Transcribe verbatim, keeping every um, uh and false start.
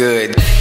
good.